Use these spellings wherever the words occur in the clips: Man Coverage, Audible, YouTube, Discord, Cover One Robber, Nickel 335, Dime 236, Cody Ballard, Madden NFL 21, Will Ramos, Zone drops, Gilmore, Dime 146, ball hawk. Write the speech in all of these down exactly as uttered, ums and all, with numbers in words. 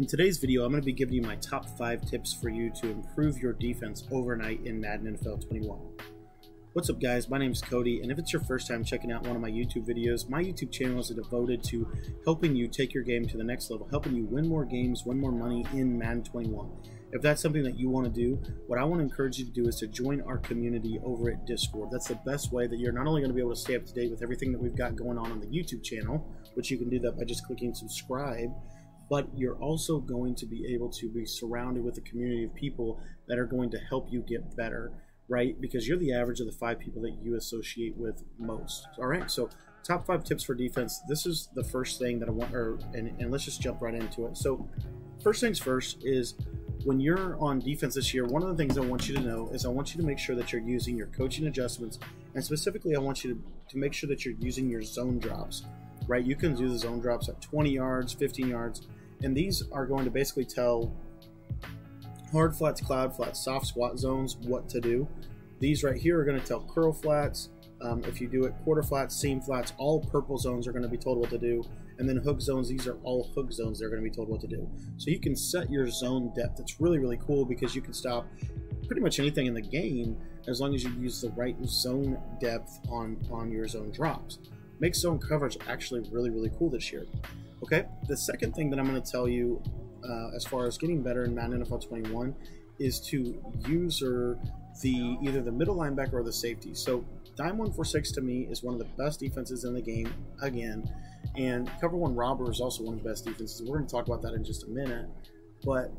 In today's video, I'm going to be giving you my top five tips for you to improve your defense overnight in Madden N F L twenty-one. What's up guys, my name is Cody, and if it's your first time checking out one of my YouTube videos, my YouTube channel is devoted to helping you take your game to the next level, helping you win more games, win more money in Madden twenty-one. If that's something that you want to do, what I want to encourage you to do is to join our community over at Discord. That's the best way that you're not only going to be able to stay up to date with everything that we've got going on on the YouTube channel, which you can do that by just clicking subscribe, but you're also going to be able to be surrounded with a community of people that are going to help you get better, right? Because you're the average of the five people that you associate with most. All right, so top five tips for defense. This is the first thing that I want, or, and, and let's just jump right into it. So first things first is, when you're on defense this year, one of the things I want you to know is I want you to make sure that you're using your coaching adjustments, and specifically I want you to, to make sure that you're using your zone drops, right? You can do the zone drops at twenty yards, fifteen yards, and these are going to basically tell hard flats, cloud flats, soft squat zones what to do. These right here are going to tell curl flats, um, if you do it quarter flats, seam flats, all purple zones are going to be told what to do. And then hook zones, these are all hook zones that are going to be told what to do. So you can set your zone depth. It's really, really cool because you can stop pretty much anything in the game as long as you use the right zone depth on, on your zone drops. Makes zone coverage actually really, really cool this year. Okay, the second thing that I'm going to tell you uh, as far as getting better in Madden N F L twenty-one is to use or the, either the middle linebacker or the safety. So Dime one forty-six to me is one of the best defenses in the game, again. And Cover One Robber is also one of the best defenses. We're going to talk about that in just a minute. But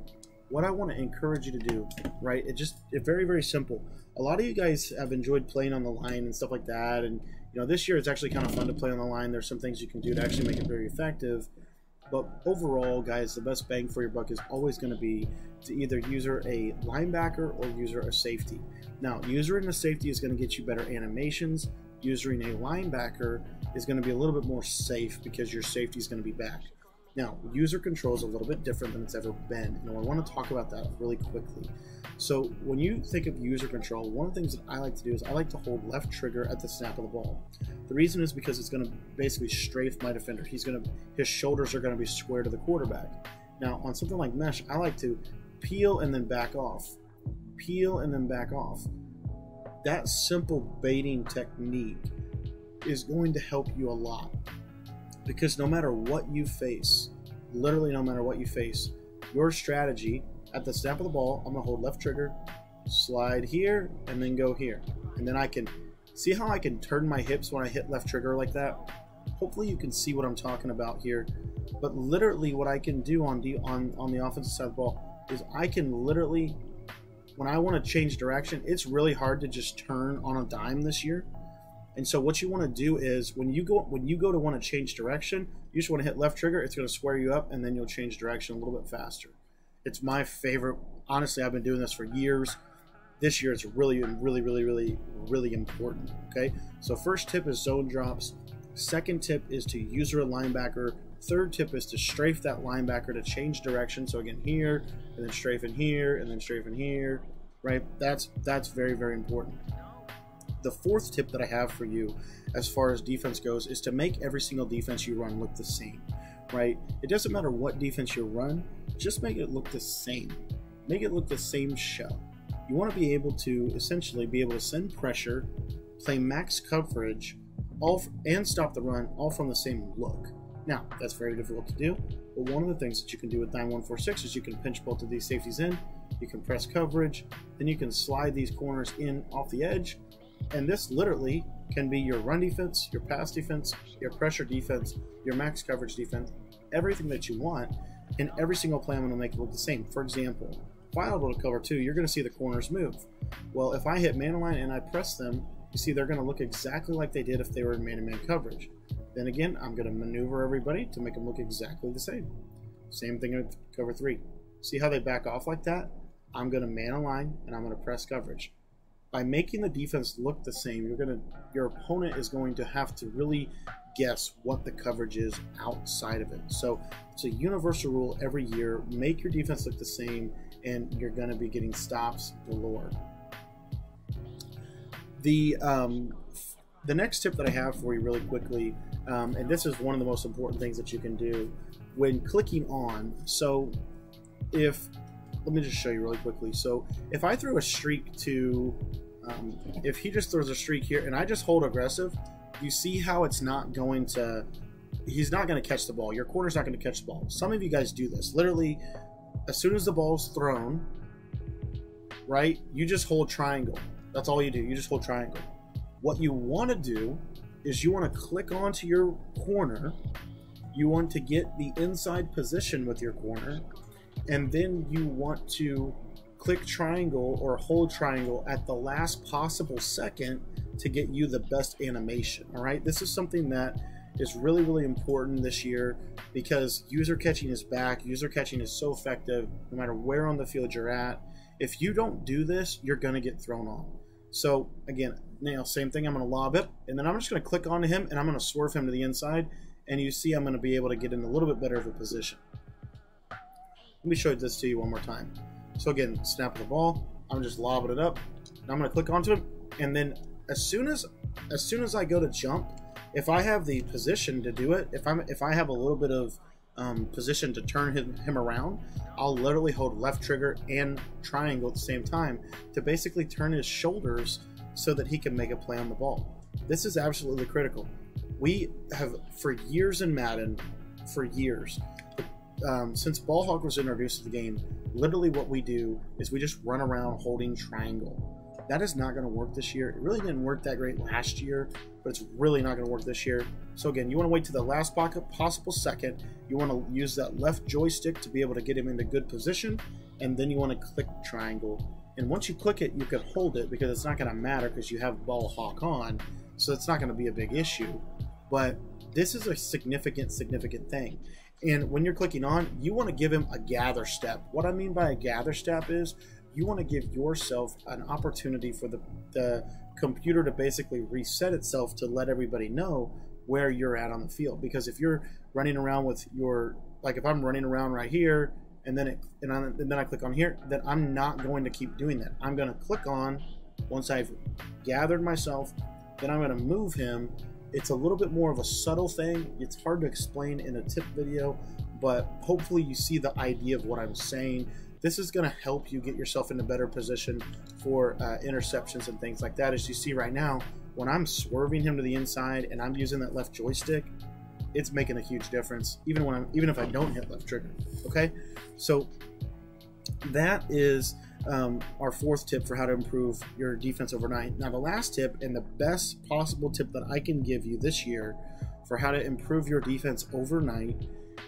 what I want to encourage you to do, right, it just, it's very, very simple. A lot of you guys have enjoyed playing on the line and stuff like that. And, you know, this year it's actually kind of fun to play on the line. There's some things you can do to actually make it very effective. But overall, guys, the best bang for your buck is always going to be to either user a linebacker or user a safety. Now, user in a safety is going to get you better animations. Using a linebacker is going to be a little bit more safe because your safety is going to be back. Now, user control is a little bit different than it's ever been, and I want to talk about that really quickly. So when you think of user control, one of the things that I like to do is I like to hold left trigger at the snap of the ball. The reason is because it's going to basically strafe my defender. He's going to, his shoulders are going to be square to the quarterback. Now, on something like mesh, I like to peel and then back off, peel and then back off. That simple baiting technique is going to help you a lot, because no matter what you face, literally no matter what you face, your strategy at the snap of the ball, I'm going to hold left trigger, slide here, and then go here. And then I can see how I can turn my hips when I hit left trigger like that. Hopefully you can see what I'm talking about here. But literally what I can do on the, on, on the offensive side of the ball is I can literally, when I want to change direction, it's really hard to just turn on a dime this year. And so what you want to do is when you go when you go to want to change direction, you just want to hit left trigger. It's going to square you up, and then you'll change direction a little bit faster. It's my favorite. Honestly, I've been doing this for years. This year, it's really, really, really, really, really important. Okay. So first tip is zone drops. Second tip is to user a linebacker. Third tip is to strafe that linebacker to change direction. So again, here, and then strafe in here, and then strafe in here, right? That's, that's very, very important. The fourth tip that I have for you as far as defense goes is to make every single defense you run look the same, right? It doesn't matter what defense you run, just make it look the same. Make it look the same show. You want to be able to essentially be able to send pressure, play max coverage, all and stop the run all from the same look. Now, that's very difficult to do, but one of the things that you can do with Dime one forty-six is you can pinch both of these safeties in, you can press coverage, then you can slide these corners in off the edge, and this literally can be your run defense, your pass defense, your pressure defense, your max coverage defense, everything that you want, and every single play I'm going to make it look the same. For example, if I go to cover two, you're going to see the corners move. Well, if I hit man-to-line and I press them, you see they're going to look exactly like they did if they were in man-to-man coverage. Then again, I'm going to maneuver everybody to make them look exactly the same. Same thing with cover three. See how they back off like that? I'm going to man a line and I'm going to press coverage. By making the defense look the same, you're going to, your opponent is going to have to really guess what the coverage is outside of it. So it's a universal rule every year. Make your defense look the same, and you're going to be getting stops galore. The um, the next tip that I have for you really quickly, um, and this is one of the most important things that you can do when clicking on. So if, let me just show you really quickly. So if I throw a streak to, um, if he just throws a streak here and I just hold aggressive, you see how it's not going to, he's not going to catch the ball. Your corner's not going to catch the ball. Some of you guys do this. Literally, as soon as the ball's thrown, right, you just hold triangle. That's all you do. You just hold triangle. What you want to do is you want to click onto your corner. You want to get the inside position with your corner. And then you want to click triangle or hold triangle at the last possible second to get you the best animation. All right, this is something that is really, really important this year because user catching is back. User catching is so effective no matter where on the field you're at. If you don't do this, you're going to get thrown on. So again, now same thing, I'm going to lob it and then I'm just going to click onto him and I'm going to swerve him to the inside, and you see I'm going to be able to get in a little bit better of a position. Let me show this to you one more time. So again, snap the ball, I'm just lobbing it up and I'm going to click onto him, and then as soon as as soon as I go to jump, if I have the position to do it, if I'm if I have a little bit of um, position to turn him, him around, I'll literally hold left trigger and triangle at the same time to basically turn his shoulders so that he can make a play on the ball. This is absolutely critical. We have for years in Madden, for years, um, since ball hawk was introduced to the game, literally what we do is we just run around holding triangle. That is not going to work this year. It really didn't work that great last year, but it's really not going to work this year. So again, you want to wait to the last possible second. You want to use that left joystick to be able to get him into good position, and then you want to click triangle. And once you click it, you can hold it because it's not going to matter because you have ball hawk on, so it's not going to be a big issue. But this is a significant, significant thing. And when you're clicking on, you want to give him a gather step. What I mean by a gather step is you want to give yourself an opportunity for the, the computer to basically reset itself to let everybody know where you're at on the field. Because if you're running around with your, like if I'm running around right here and then it, and, I, and then I click on here, then I'm not going to keep doing that. I'm going to click on, once I've gathered myself, then I'm going to move him. It's a little bit more of a subtle thing. It's hard to explain in a tip video, but hopefully you see the idea of what I'm saying. This is going to help you get yourself in a better position for uh, interceptions and things like that. As you see right now, when I'm swerving him to the inside and I'm using that left joystick, it's making a huge difference, even when I'm, even if I don't hit left trigger. Okay, so that is um, our fourth tip for how to improve your defense overnight. Now the last tip and the best possible tip that I can give you this year for how to improve your defense overnight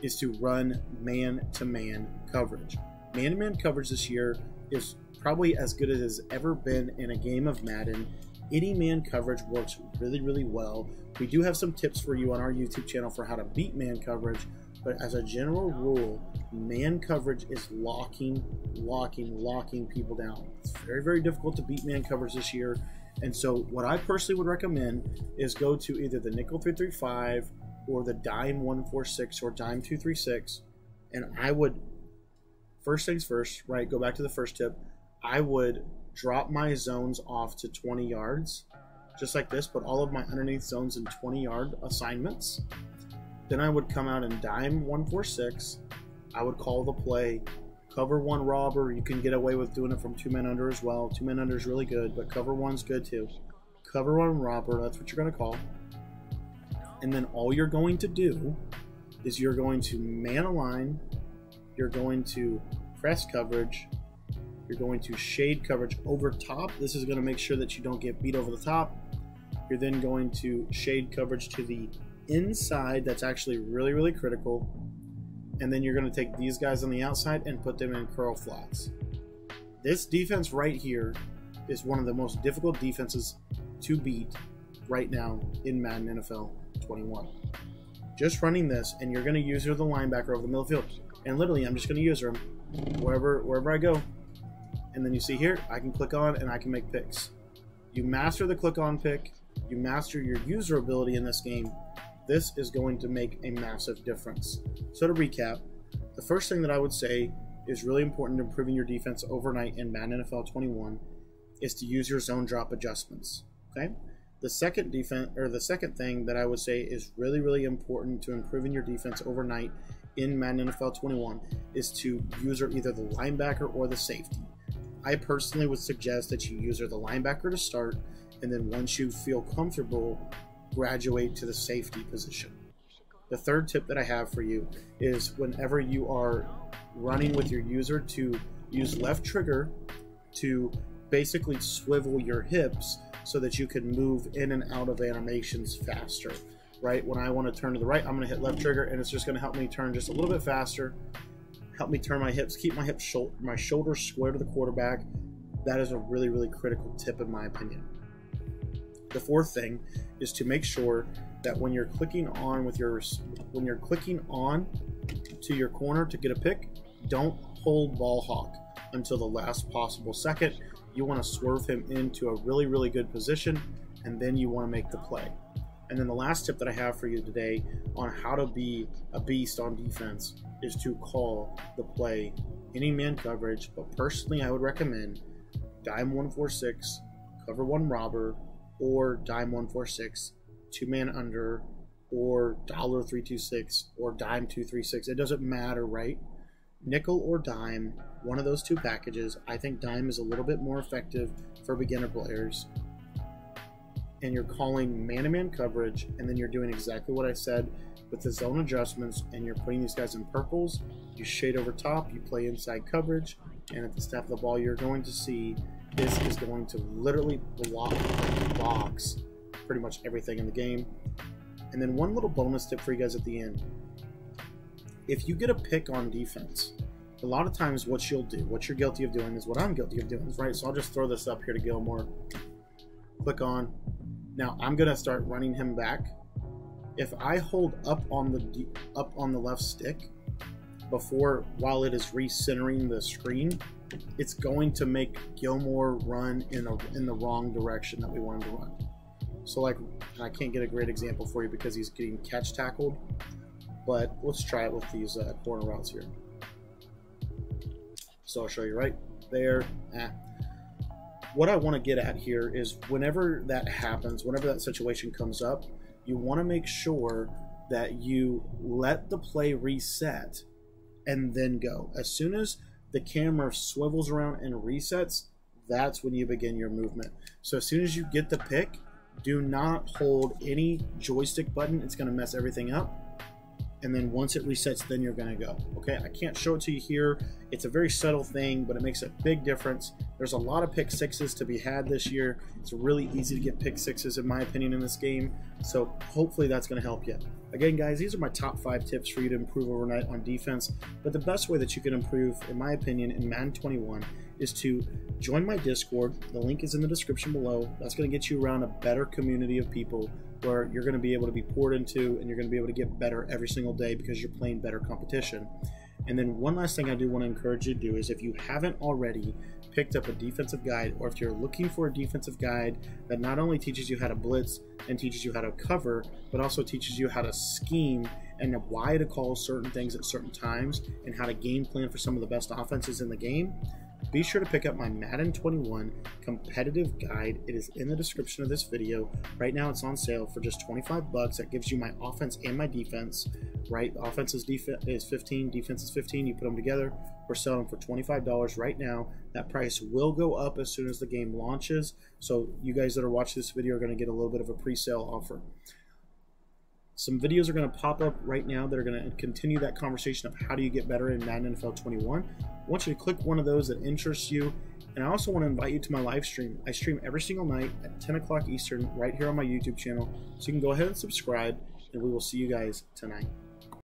is to run man-to-man coverage. Man-to-man coverage this year is probably as good as it has ever been in a game of Madden. Any man coverage works really, really well. We do have some tips for you on our YouTube channel for how to beat man coverage, but as a general rule, man coverage is locking, locking, locking people down. It's very, very difficult to beat man coverage this year, and so what I personally would recommend is go to either the Nickel three thirty-five or the Dime one forty-six or Dime two thirty-six, and I would, first things first, right, go back to the first tip. I would drop my zones off to twenty yards, just like this, but all of my underneath zones in twenty yard assignments. Then I would come out and dime one forty-six. I would call the play, cover one robber. You can get away with doing it from two men under as well. Two men under is really good, but cover one's good too. Cover one robber, that's what you're gonna call. And then all you're going to do is you're going to man align, you're going to press coverage, you're going to shade coverage over top. This is going to make sure that you don't get beat over the top. You're then going to shade coverage to the inside. That's actually really, really critical. And then you're going to take these guys on the outside and put them in curl flats. This defense right here is one of the most difficult defenses to beat right now in Madden N F L twenty-one. Just running this, and you're going to use her the linebacker over the middle field. And literally, I'm just going to use her wherever, wherever I go. And then you see here, I can click on and I can make picks. You master the click on pick, you master your user ability in this game. This is going to make a massive difference. So to recap, the first thing that I would say is really important to improving your defense overnight in Madden N F L twenty-one is to use your zone drop adjustments. Okay. The second defense, or the second thing that I would say is really, really important to improving your defense overnight in Madden N F L twenty-one is to user either the linebacker or the safety. I personally would suggest that you user the linebacker to start, and then once you feel comfortable, graduate to the safety position. The third tip that I have for you is whenever you are running with your user, to use left trigger to basically swivel your hips so that you can move in and out of animations faster, right? When I want to turn to the right, I'm going to hit left trigger, and it's just going to help me turn just a little bit faster, help me turn my hips, keep my hips, shoulder, my shoulders square to the quarterback. That is a really, really critical tip in my opinion. The fourth thing is to make sure that when you're clicking on with your when you're clicking on to your corner to get a pick, don't hold ball hawk until the last possible second. You want to swerve him into a really, really good position, and then you want to make the play. And then the last tip that I have for you today on how to be a beast on defense is to call the play any man coverage, but personally I would recommend Dime one forty-six, Cover One Robber, or Dime one forty-six, two man under, or dollar three two six, or Dime two three six. It doesn't matter, right? Nickel or dime, one of those two packages. I think dime is a little bit more effective for beginner players. And you're calling man-to-man coverage, and then you're doing exactly what I said with the zone adjustments, and you're putting these guys in purples. You shade over top, you play inside coverage, and at the snap of the ball, you're going to see this is going to literally block box pretty much everything in the game. And then one little bonus tip for you guys at the end. If you get a pick on defense, a lot of times what you'll do, what you're guilty of doing is what I'm guilty of doing, right? So I'll just throw this up here to Gilmore. Click on. Now I'm gonna start running him back. If I hold up on the up on the left stick before while it is recentering the screen, it's going to make Gilmore run in a, in the wrong direction that we want him to run. So like, I can't get a great example for you because he's getting catch tackled. But let's try it with these uh, corner routes here. So I'll show you right there. Eh. What I want to get at here is whenever that happens, whenever that situation comes up, you want to make sure that you let the play reset and then go. As soon as the camera swivels around and resets, that's when you begin your movement. So as soon as you get the pick, do not hold any joystick button. It's going to mess everything up. And then once it resets, then you're gonna go. Okay, I can't show it to you here. It's a very subtle thing, but it makes a big difference. There's a lot of pick sixes to be had this year. It's really easy to get pick sixes, in my opinion, in this game. So hopefully that's gonna help you. Again, guys, these are my top five tips for you to improve overnight on defense. But the best way that you can improve, in my opinion, in Madden twenty-one is to join my Discord. The link is in the description below. That's gonna get you around a better community of people where you're going to be able to be poured into and you're going to be able to get better every single day because you're playing better competition. And then one last thing I do want to encourage you to do is if you haven't already picked up a defensive guide, or if you're looking for a defensive guide that not only teaches you how to blitz and teaches you how to cover, but also teaches you how to scheme and why to call certain things at certain times and how to game plan for some of the best offenses in the game, be sure to pick up my Madden twenty-one competitive guide. It is in the description of this video. Right now it's on sale for just twenty-five bucks. That gives you my offense and my defense, right? The offense is, is fifteen, defense is fifteen. You put them together. We're selling for twenty-five dollars right now. That price will go up as soon as the game launches. So you guys that are watching this video are going to get a little bit of a pre-sale offer. Some videos are going to pop up right now that are going to continue that conversation of how do you get better in Madden N F L twenty-one. I want you to click one of those that interests you. And I also want to invite you to my live stream. I stream every single night at ten o'clock Eastern right here on my YouTube channel. So you can go ahead and subscribe, and we will see you guys tonight.